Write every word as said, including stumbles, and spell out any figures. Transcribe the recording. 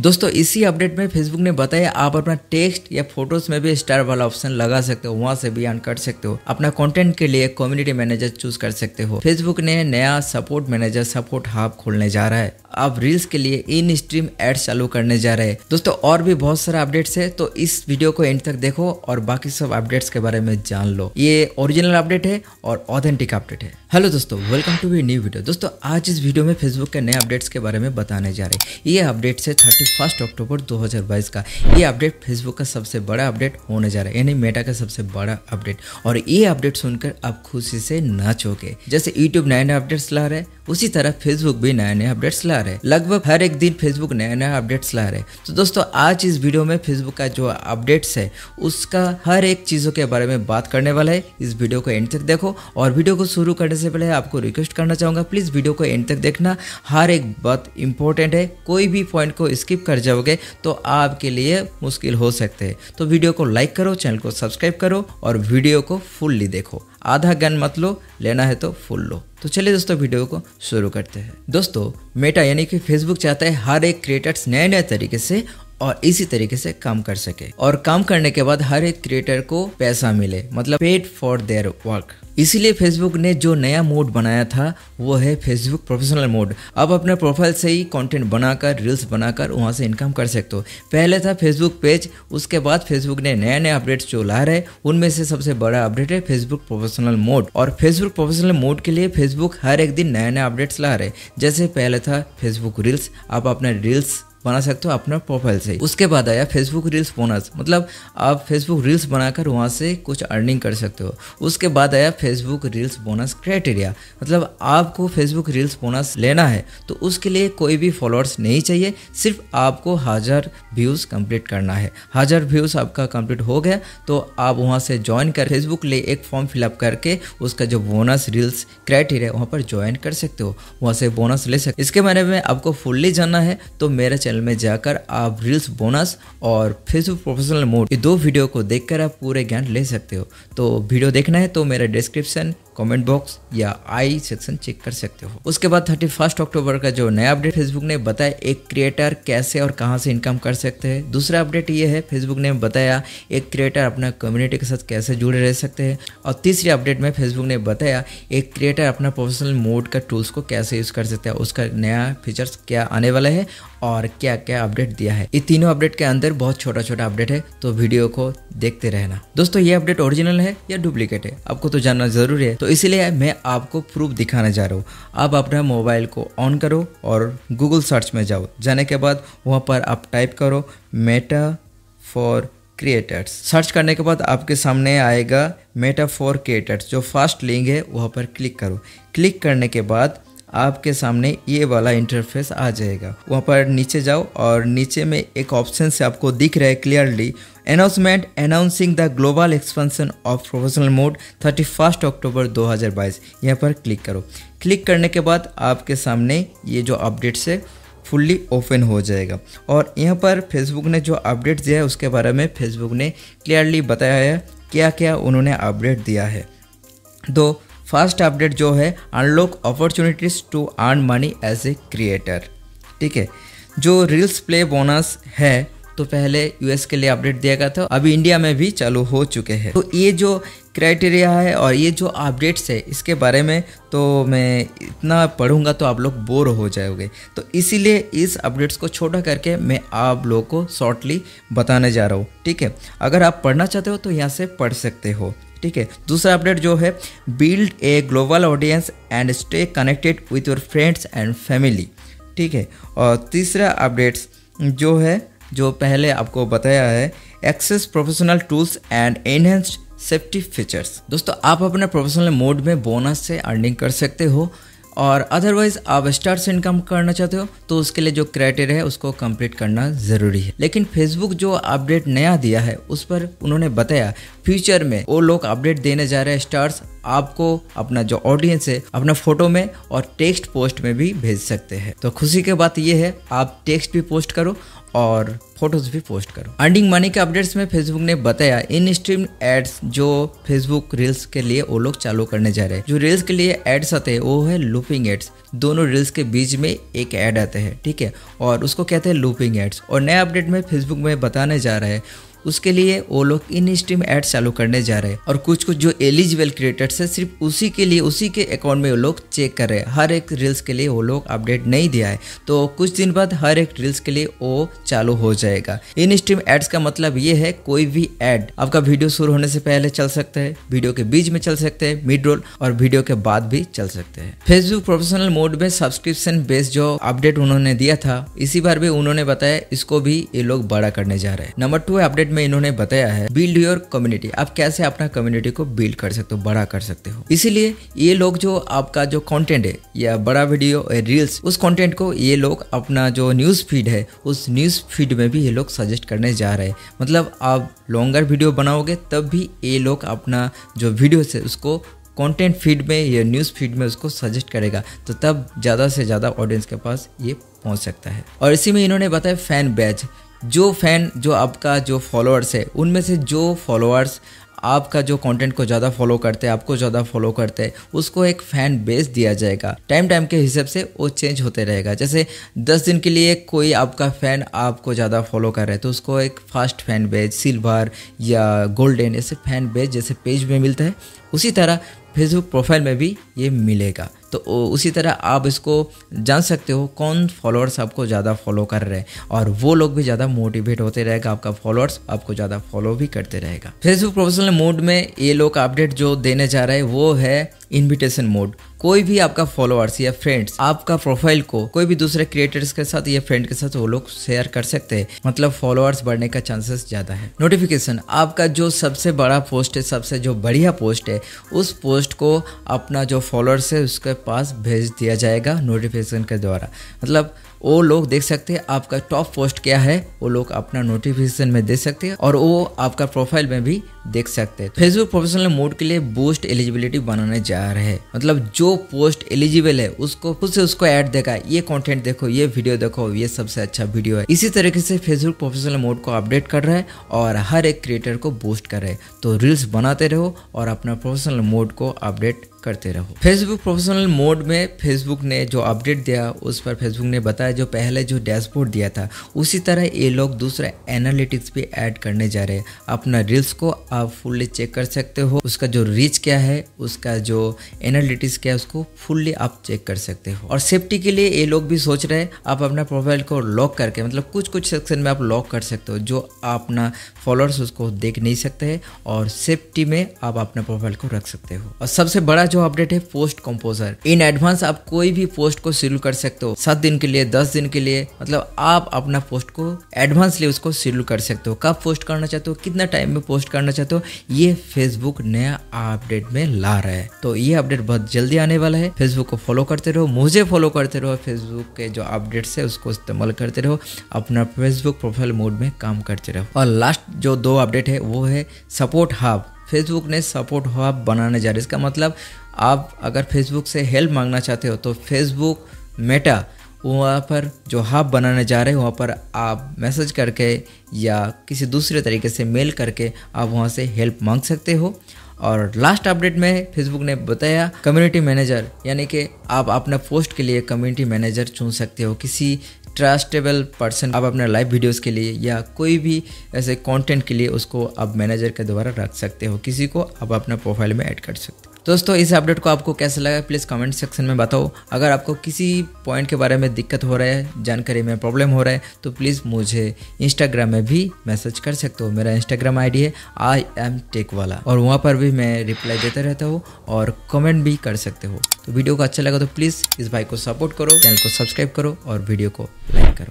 दोस्तों इसी अपडेट में फेसबुक ने बताया आप अपना टेक्स्ट या फोटोज में भी स्टार वाला ऑप्शन लगा सकते हो, वहां से भी अर्न कर सकते हो। अपना कंटेंट के लिए कम्युनिटी मैनेजर चूज कर सकते हो। फेसबुक ने नया सपोर्ट मैनेजर सपोर्ट हब खोलने जा रहा है। आप रील्स के लिए इन स्ट्रीम एड्स चालू करने जा रहे हैं। दोस्तों और भी बहुत सारे अपडेट्स है, तो इस वीडियो को एंड तक देखो और बाकी सब अपडेट्स के बारे में जान लो। ये ओरिजिनल अपडेट है और ऑथेंटिक अपडेट है। हेलो दोस्तों, welcome to we new video. दोस्तों आज इस वीडियो में फेसबुक के नए अपडेट्स के बारे में बताने जा रहे हैं। ये अपडेट्स है इकतीस अक्टूबर दो हज़ार बाईस का। ये अपडेट फेसबुक का सबसे बड़ा अपडेट होने जा रहा है, यानी मेटा का सबसे बड़ा अपडेट। और ये अपडेट सुनकर आप खुशी से नाचोगे। जैसे यूट्यूब नए नए अपडेट्स ला रहे हैं, उसी तरह फेसबुक भी नए नए अपडेट्स ला रहे हैं। लगभग हर एक दिन फेसबुक नए नए अपडेट्स ला रहे हैं। तो दोस्तों आज इस वीडियो में फेसबुक का जो अपडेट्स है उसका हर एक चीज़ों के बारे में बात करने वाला है। इस वीडियो को एंड तक देखो। और वीडियो को शुरू करने से पहले आपको रिक्वेस्ट करना चाहूँगा, प्लीज़ वीडियो को एंड तक देखना। हर एक बात इंपॉर्टेंट है, कोई भी पॉइंट को स्किप कर जाओगे तो आपके लिए मुश्किल हो सकते हैं। तो वीडियो को लाइक करो, चैनल को सब्सक्राइब करो और वीडियो को फुल्ली देखो। आधा ज्ञान मत लो, लेना है तो फुल लो। तो चलिए दोस्तों वीडियो को शुरू करते हैं। दोस्तों मेटा यानी कि फेसबुक चाहता है हर एक क्रिएटर्स नए नए तरीके से और इसी तरीके से काम कर सके, और काम करने के बाद हर एक क्रिएटर को पैसा मिले, मतलब पेड फॉर देयर वर्क। इसीलिए फेसबुक ने जो नया मोड बनाया था वो है फेसबुक प्रोफेशनल मोड। आप अपने प्रोफाइल से ही कंटेंट बनाकर, रील्स बनाकर वहाँ से इनकम कर सकते हो। पहले था फेसबुक पेज, उसके बाद फेसबुक ने नए नए अपडेट्स जो ला रहे हैं उनमें से सबसे बड़ा अपडेट है फेसबुक प्रोफेशनल मोड। और फेसबुक प्रोफेशनल मोड के लिए फेसबुक हर एक दिन नए नए अपडेट्स ला रहे। जैसे पहले था फेसबुक रील्स, आप अपने रील्स बना सकते हो अपना प्रोफाइल से। उसके बाद आया फेसबुक रील्स बोनस, मतलब आप फेसबुक रील्स बनाकर वहाँ से कुछ अर्निंग कर सकते हो। उसके बाद आया फेसबुक रील्स बोनस क्राइटेरिया, मतलब आपको फेसबुक रील्स बोनस लेना है तो उसके लिए कोई भी फॉलोअर्स नहीं चाहिए, सिर्फ आपको हज़ार व्यूज़ कंप्लीट करना है। हज़ार व्यूज़ आपका कंप्लीट हो गया तो आप वहाँ से ज्वाइन कर फेसबुक ले एक फॉर्म फिलअप करके उसका जो बोनस रील्स क्राइटेरिया वहाँ पर ज्वाइन कर सकते हो, वहाँ से बोनस ले सकते हो। इसके बारे में आपको फुल्ली जानना है तो मेरे चैनल में जाकर आप रील्स बोनस और फेसबुक प्रोफेशनल मोड, ये दो वीडियो को देखकर आप पूरे ज्ञान ले सकते हो। तो वीडियो देखना है तो मेरा डिस्क्रिप्शन, कमेंट बॉक्स या आई सेक्शन चेक कर सकते हो। उसके बाद इकतीस अक्टूबर का जो नया अपडेट फेसबुक ने बताया एक क्रिएटर कैसे और कहां से इनकम कर सकते हैं। दूसरा अपडेट ये है फेसबुक ने बताया एक क्रिएटर अपना कम्युनिटी के साथ कैसे जुड़े रह सकते हैं। और तीसरे अपडेट में फेसबुक ने बताया एक क्रिएटर अपना प्रोफेशनल मोड का टूल्स को कैसे यूज़ कर सकता है, उसका नया फीचर्स क्या आने वाला है और क्या क्या अपडेट दिया है। ये तीनों अपडेट के अंदर बहुत छोटा छोटा अपडेट है, तो वीडियो को देखते रहना। दोस्तों ये अपडेट ओरिजिनल है या डुप्लीकेट है आपको तो जानना जरूरी है, तो इसीलिए मैं आपको प्रूफ दिखाना जा रहा हूँ। आप अपना मोबाइल को ऑन करो और गूगल सर्च में जाओ। जाने के बाद वहाँ पर आप टाइप करो मेटा फॉर क्रिएटर्स। सर्च करने के बाद आपके सामने आएगा मेटा फॉर क्रिएटर्स, जो फर्स्ट लिंक है वहाँ पर क्लिक करो। क्लिक करने के बाद आपके सामने ये वाला इंटरफेस आ जाएगा। वहाँ पर नीचे जाओ और नीचे में एक ऑप्शन से आपको दिख रहा है clearly announcement announcing the global expansion of professional mode इकतीस अक्टूबर दो हज़ार बाईस, यहाँ पर क्लिक करो। क्लिक करने के बाद आपके सामने ये जो अपडेट्स है फुल्ली ओपन हो जाएगा। और यहाँ पर फेसबुक ने जो अपडेट दिया है उसके बारे में फेसबुक ने क्लियरली बताया है क्या क्या उन्होंने अपडेट दिया है। दो फर्स्ट अपडेट जो है unlock opportunities to earn money as a creator, ठीक है। जो रील्स प्ले बोनस है तो पहले यूएस के लिए अपडेट दिया गया था, अभी इंडिया में भी चालू हो चुके हैं। तो ये जो क्राइटेरिया है और ये जो अपडेट्स है इसके बारे में तो मैं इतना पढ़ूंगा तो आप लोग बोर हो जाओगे, तो इसीलिए इस अपडेट्स को छोटा करके मैं आप लोगों को शॉर्टली बताने जा रहा हूँ, ठीक है। अगर आप पढ़ना चाहते हो तो यहाँ से पढ़ सकते हो, ठीक है। दूसरा अपडेट जो है build a global audience and stay connected with your friends and family, ठीक है। और तीसरा अपडेट्स जो है जो पहले आपको बताया है access professional tools and enhanced safety features. दोस्तों आप अपने प्रोफेशनल मोड में बोनस से अर्निंग कर सकते हो, और अदरवाइज आप स्टार से इनकम करना चाहते हो तो उसके लिए जो क्राइटेरिया है उसको कंप्लीट करना ज़रूरी है। लेकिन फेसबुक जो अपडेट नया दिया है उस पर उन्होंने बताया फ्यूचर में वो लोग अपडेट देने जा रहे हैं स्टार्स, आपको अपना जो ऑडियंस है अपना फोटो में और टेक्स्ट पोस्ट में भी भेज सकते हैं। तो खुशी की बात यह है आप टेक्स्ट भी पोस्ट करो और फोटोज भी पोस्ट करो। अर्निंग मनी के अपडेट्स में फेसबुक ने बताया इन स्ट्रीम एड्स जो फेसबुक रील्स के लिए वो लोग चालू करने जा रहे हैं। जो रील्स के लिए एड्स आते हैं वो है लूपिंग एड्स, दोनों रील्स के बीच में एक एड आते हैं, ठीक है, और उसको कहते हैं लूपिंग एड्स। और नया अपडेट में फेसबुक में बताने जा रहा है उसके लिए वो लोग इन स्ट्रीम एड्स चालू करने जा रहे हैं और कुछ कुछ जो एलिजिबल क्रिएटर्स है सिर्फ उसी के लिए उसी के अकाउंट में वो लोग चेक कर रहे हैं। हर एक रील्स के लिए वो लोग अपडेट नहीं दिया है, तो कुछ दिन बाद हर एक रील्स के लिए वो चालू हो जाएगा। इन स्ट्रीम एड्स का मतलब ये है कोई भी एड आपका वीडियो शुरू होने से पहले चल सकता है, वीडियो के बीच में चल सकते हैं, मिड रोल और वीडियो के बाद भी चल सकते हैं। फेसबुक प्रोफेशनल मोड में सब्सक्रिप्शन बेस्ड जो अपडेट उन्होंने दिया था इसी बार भी उन्होंने बताया इसको भी ये लोग बड़ा करने जा रहे हैं। नंबर टू अपडेट में इन्होंने बताया है बिल्ड योर कम्युनिटी, आप कैसे अपना कम्युनिटी को बिल्ड कर सकते हो, बड़ा कर सकते हो। इसीलिए ये लोग जो आपका जो कंटेंट है या बड़ा वीडियो या रील्स, उस कंटेंट को ये लोग अपना जो न्यूज फीड है उस न्यूज फीड में भी ये लोग सजेस्ट करने जा रहे हैं। मतलब आप लॉन्गर वीडियो बनाओगे तब भी ये लोग अपना जो वीडियो है उसको कंटेंट फीड में या न्यूज़ फीड में उसको सजेस्ट करेगा, तो तब ज़्यादा से ज़्यादा ऑडियंस के पास ये पहुंच सकता है। और इसी में इन्होंने बताया फैन बैच, जो फैन जो आपका जो फॉलोअर्स है उनमें से जो फॉलोअर्स आपका जो कंटेंट को ज़्यादा फॉलो करते हैं, आपको ज़्यादा फॉलो करते हैं, उसको एक फ़ैन बेस दिया जाएगा। टाइम टाइम के हिसाब से वो चेंज होते रहेगा। जैसे दस दिन के लिए कोई आपका फ़ैन आपको ज़्यादा फॉलो कर रहा है तो उसको एक फास्ट फैन बेस, सिल्वर या गोल्डन, ऐसे फैन बेस जैसे पेज में मिलता है उसी तरह फेसबुक प्रोफाइल में भी ये मिलेगा। तो उसी तरह आप इसको जान सकते हो कौन फॉलोअर्स आपको ज़्यादा फॉलो कर रहे हैं और वो लोग भी ज़्यादा मोटिवेट होते रहेगा, आपका फॉलोअर्स आपको ज़्यादा फॉलो भी करते रहेगा। फेसबुक प्रोफेशनल मोड में ये लोग अपडेट जो देने जा रहे हैं वो है इन्विटेशन मोड। कोई भी आपका फॉलोअर्स या फ्रेंड्स आपका प्रोफाइल को कोई भी दूसरे क्रिएटर्स के साथ या फ्रेंड के साथ वो लोग शेयर कर सकते हैं, मतलब फॉलोअर्स बढ़ने का चांसेस ज़्यादा है। नोटिफिकेशन, आपका जो सबसे बड़ा पोस्ट है, सबसे जो बढ़िया पोस्ट है, उस पोस्ट को अपना जो फॉलोअर्स है उसके पास भेज दिया जाएगा नोटिफिकेशन के द्वारा। मतलब वो लोग देख सकते हैं आपका टॉप पोस्ट क्या है, वो लोग अपना नोटिफिकेशन में देख सकते हैं और वो आपका प्रोफाइल में भी देख सकते हैं। फेसबुक प्रोफेशनल मोड के लिए बूस्ट एलिजिबिलिटी बनाने जा रहे हैं, मतलब जो पोस्ट एलिजिबल है उसको खुद से उसको ऐड देगा, ये कंटेंट देखो, ये वीडियो देखो, ये सबसे अच्छा वीडियो है। इसी तरीके से फेसबुक प्रोफेशनल मोड को अपडेट कर रहा है और हर एक क्रिएटर को बूस्ट कर रहे हैं। तो रील्स बनाते रहो और अपना प्रोफेशनल मोड को अपडेट करते रहो। फेसबुक प्रोफेशनल मोड में फेसबुक ने जो अपडेट दिया उस पर फेसबुक ने बताया जो पहले जो डैशबोर्ड दिया था उसी तरह ये लोग दूसरा एनालिटिक्स भी ऐड करने जा रहे हैं। अपना रील्स को आप फुल्ली चेक कर सकते हो, उसका जो रीच क्या है, उसका जो एनालिटिक्स क्या है, उसको फुल्ली आप चेक कर सकते हो। और सेफ्टी के लिए ये लोग भी सोच रहे हैं आप अपना प्रोफाइल को लॉक करके, मतलब कुछ कुछ सेक्शन में आप लॉक कर सकते हो जो अपना फॉलोअर्स उसको देख नहीं सकते हैं और सेफ्टी में आप अपना प्रोफाइल को रख सकते हो। और सबसे बड़ा जो अपडेट है पोस्ट कंपोजर, इन एडवांस आप कोई भी पोस्ट को शेड्यूल कर सकते हो सात दिन के लिए, दस दिन के लिए, मतलब आप अपना पोस्ट को एडवांस लिए उसको शेड्यूल कर सकते हो। कब पोस्ट करना चाहते हो, कितना टाइम में पोस्ट करना चाहते हो, ये फेसबुक नया अपडेट में ला रहा है। तो ये अपडेट बहुत जल्दी आने वाला है। फेसबुक को फॉलो करते रहो, मुझे फॉलो करते रहो, फेसबुक के जो अपडेट्स है उसको इस्तेमाल करते रहो, अपना फेसबुक प्रोफाइल मोड में काम करते रहो। और लास्ट जो दो अपडेट है वो है सपोर्ट हब। फेसबुक ने सपोर्ट हब बनाने जा रहे हैं। इसका मतलब आप अगर फेसबुक से हेल्प मांगना चाहते हो तो फेसबुक मेटा वहाँ पर जो हब बनाने जा रहे हैं वहाँ पर आप मैसेज करके या किसी दूसरे तरीके से मेल करके आप वहाँ से हेल्प मांग सकते हो। और लास्ट अपडेट में फेसबुक ने बताया कम्युनिटी मैनेजर, यानी कि आप अपने पोस्ट के लिए कम्युनिटी मैनेजर चुन सकते हो। किसी ट्रस्टेबल पर्सन आप अपने लाइव वीडियोस के लिए या कोई भी ऐसे कंटेंट के लिए उसको आप मैनेजर के द्वारा रख सकते हो, किसी को आप अपने प्रोफाइल में ऐड कर सकते हो। दोस्तों, इस अपडेट को आपको कैसा लगा प्लीज़ कमेंट सेक्शन में बताओ। अगर आपको किसी पॉइंट के बारे में दिक्कत हो रहा है, जानकारी में प्रॉब्लम हो रहा है, तो प्लीज़ मुझे इंस्टाग्राम में भी मैसेज कर सकते हो। मेरा इंस्टाग्राम आईडी है आई एम टेक वाला और वहाँ पर भी मैं रिप्लाई देता रहता हूँ और कमेंट भी कर सकते हो। तो वीडियो को अच्छा लगा तो प्लीज़ इस भाई को सपोर्ट करो, चैनल को सब्सक्राइब करो और वीडियो को लाइक करो।